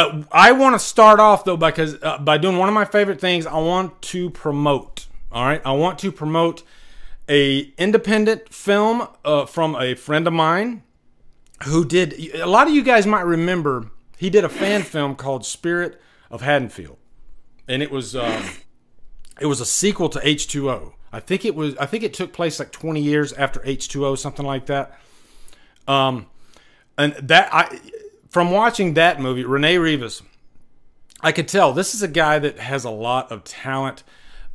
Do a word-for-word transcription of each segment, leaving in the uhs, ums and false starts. uh, I want to start off though because uh, by doing one of my favorite things. I want to promote. All right, I want to promote a independent film uh, from a friend of mine who did. A lot of you guys might remember he did a fan film called Spirit of Haddonfield, and it was um, it was a sequel to H two O. I think it was. I think it took place like twenty years after H two O, something like that. Um, and that I. From watching that movie, Rene Rivas, I could tell this is a guy that has a lot of talent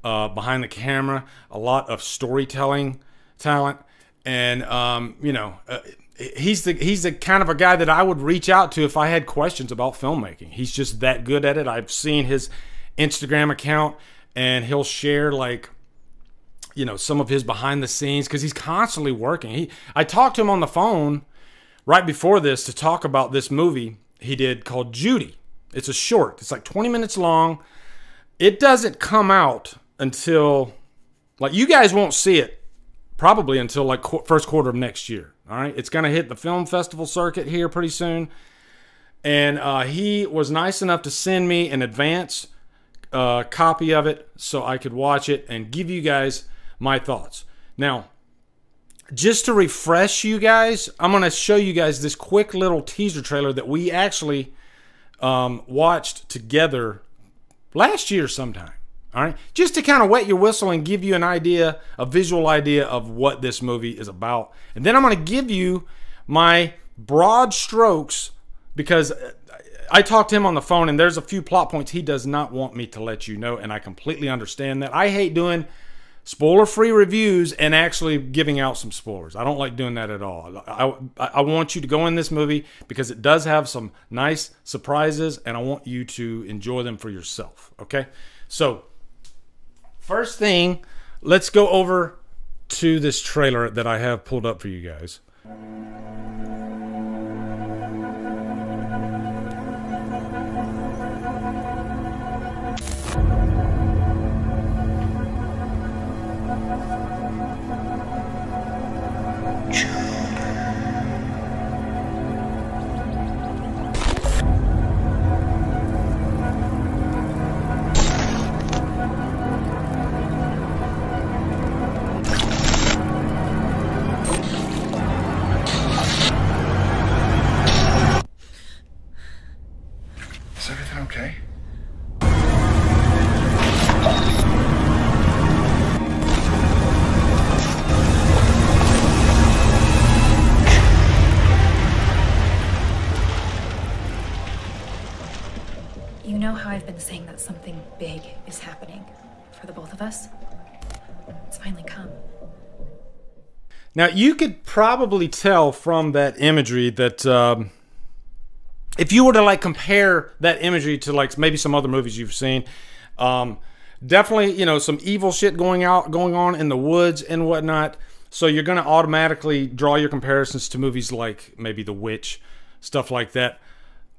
uh, behind the camera, a lot of storytelling talent, and um, you know, uh, he's the he's the kind of a guy that I would reach out to if I had questions about filmmaking. He's just that good at it. I've seen his Instagram account, and he'll share like, you know, some of his behind the scenes because he's constantly working. He I talked to him on the phone right before this to talk about this movie he did called Judy. It's a short. It's like twenty minutes long. It doesn't come out until, like, you guys won't see it probably until like qu first quarter of next year. All right, it's gonna hit the film festival circuit here pretty soon. And uh, he was nice enough to send me an advance uh, copy of it so I could watch it and give you guys my thoughts. Now, just to refresh you guys, I'm going to show you guys this quick little teaser trailer that we actually um, watched together last year sometime. All right, just to kind of wet your whistle and give you an idea, a visual idea of what this movie is about. And then I'm going to give you my broad strokes because I talked to him on the phone and there's a few plot points he does not want me to let you know. And I completely understand that. I hate doing spoiler-free reviews and actually giving out some spoilers. I don't like doing that at all. I, I, I want you to go in this movie because it does have some nice surprises, and I want you to enjoy them for yourself, okay? So, first thing, let's go over to this trailer that I have pulled up for you guys. You know how I've been saying that something big is happening for the both of us? It's finally come. Now, you could probably tell from that imagery that um, if you were to like compare that imagery to like maybe some other movies you've seen, um, definitely, you know, some evil shit going out, going on in the woods and whatnot. So you're going to automatically draw your comparisons to movies like maybe The Witch, stuff like that.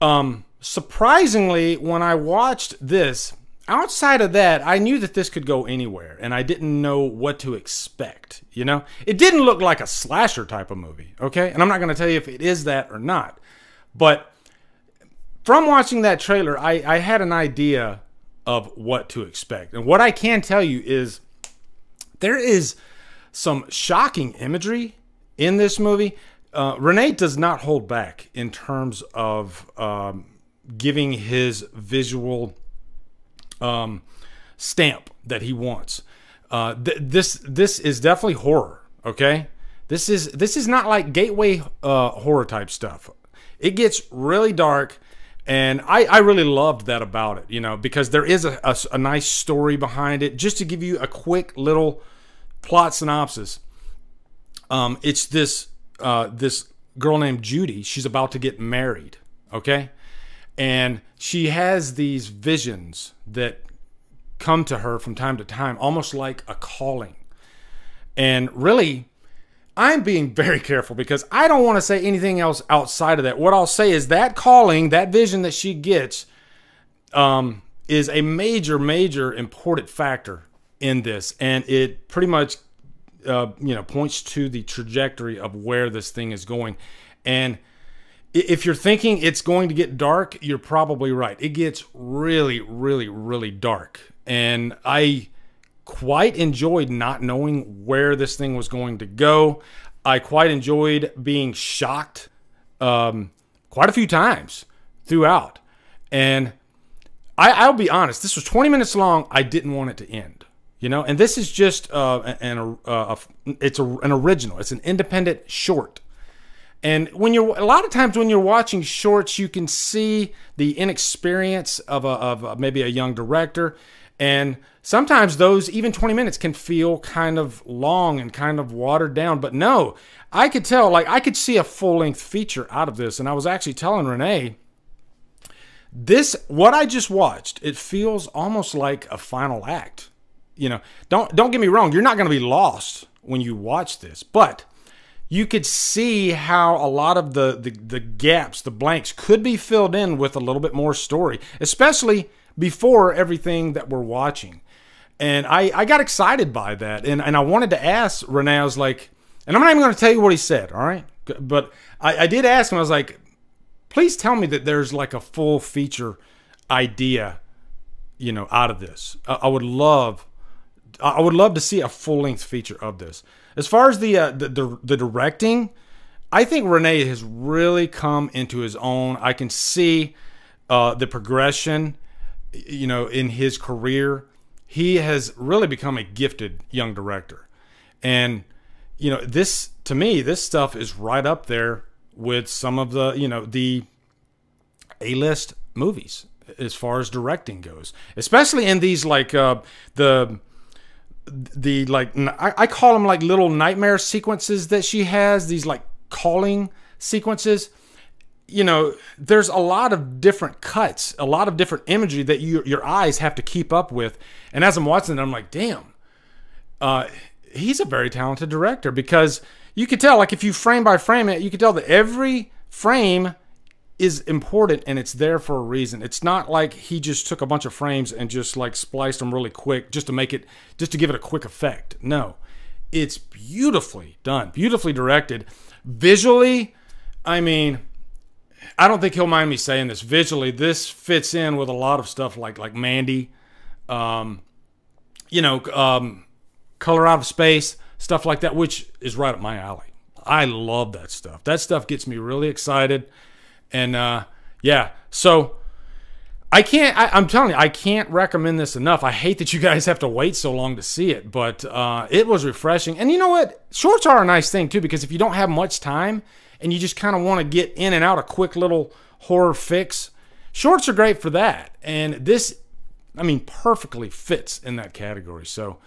Um, surprisingly, when I watched this, outside of that, I knew that this could go anywhere, and I didn't know what to expect, you know? It didn't look like a slasher type of movie, okay? And I'm not going to tell you if it is that or not, but from watching that trailer, I, I had an idea of what to expect. And what I can tell you is there is some shocking imagery in this movie. Uh, Rene does not hold back in terms of um, giving his visual um, stamp that he wants. Uh, th this this is definitely horror. Okay, this is this is not like gateway uh, horror type stuff. It gets really dark, and I I really loved that about it. You know, because there is a, a, a nice story behind it. Just to give you a quick little plot synopsis, um, it's this. Uh, this girl named Judy, she's about to get married, okay? And she has these visions that come to her from time to time, almost like a calling. And really, I'm being very careful because I don't want to say anything else outside of that. What I'll say is that calling, that vision that she gets, um, is a major, major important factor in this. And it pretty much Uh, you know, points to the trajectory of where this thing is going. And If you're thinking it's going to get dark, you're probably right. It gets really, really, really dark. And I quite enjoyed not knowing where this thing was going to go. I quite enjoyed being shocked um, quite a few times throughout. And I, I'll be honest, this was twenty minutes long. I didn't want it to end. You know, and this is just uh, an uh, it's a, an original. It's an independent short. And when you're a lot of times when you're watching shorts, you can see the inexperience of a, of a, maybe a young director, and sometimes those even twenty minutes can feel kind of long and kind of watered down. But no, I could tell, like I could see a full-length feature out of this, and I was actually telling Renee, this what I just watched, it feels almost like a final act. You know, don't don't get me wrong, you're not going to be lost when you watch this, but you could see how a lot of the, the, the gaps, the blanks, could be filled in with a little bit more story, especially before everything that we're watching. And I, I got excited by that. And, and I wanted to ask Rene, I was like, and I'm not even going to tell you what he said, all right? But I, I did ask him, I was like, please tell me that there's like a full feature idea, you know, out of this. I, I would love... I would love to see a full-length feature of this. As far as the, uh, the, the the directing, I think Rene has really come into his own. I can see uh, the progression, you know, in his career. He has really become a gifted young director. And, you know, this, to me, this stuff is right up there with some of the, you know, the A-list movies as far as directing goes. Especially in these, like, uh, the... the like I call them like little nightmare sequences that she has, these like calling sequences. You know, there's a lot of different cuts, a lot of different imagery that you, your eyes have to keep up with. And as I'm watching it, I'm like, damn, uh, he's a very talented director, because you could tell, like if you frame by frame it, you could tell that every frame is important and it's there for a reason. It's not like he just took a bunch of frames and just like spliced them really quick just to make it, just to give it a quick effect. No, it's beautifully done, beautifully directed. Visually, I mean, I don't think he'll mind me saying this. Visually, this fits in with a lot of stuff like like Mandy, um, you know, um, Color Out of Space, stuff like that, which is right up my alley. I love that stuff. That stuff gets me really excited. And, uh, yeah, so I can't, I, I'm telling you, I can't recommend this enough. I hate that you guys have to wait so long to see it, but uh, it was refreshing. And you know what? Shorts are a nice thing, too, because if you don't have much time and you just kind of want to get in and out a quick little horror fix, shorts are great for that. And this, I mean, perfectly fits in that category. So,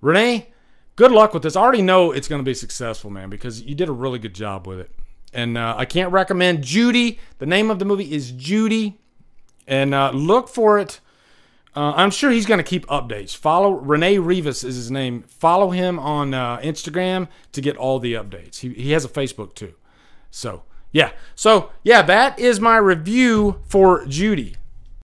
Rene, good luck with this. I already know it's going to be successful, man, because you did a really good job with it. And uh, I can't recommend Judy. The name of the movie is Judy. And uh, look for it. Uh, I'm sure he's going to keep updates. Follow Rene Rivas is his name. Follow him on uh, Instagram to get all the updates. He, he has a Facebook too. So, yeah. So, yeah, that is my review for Judy.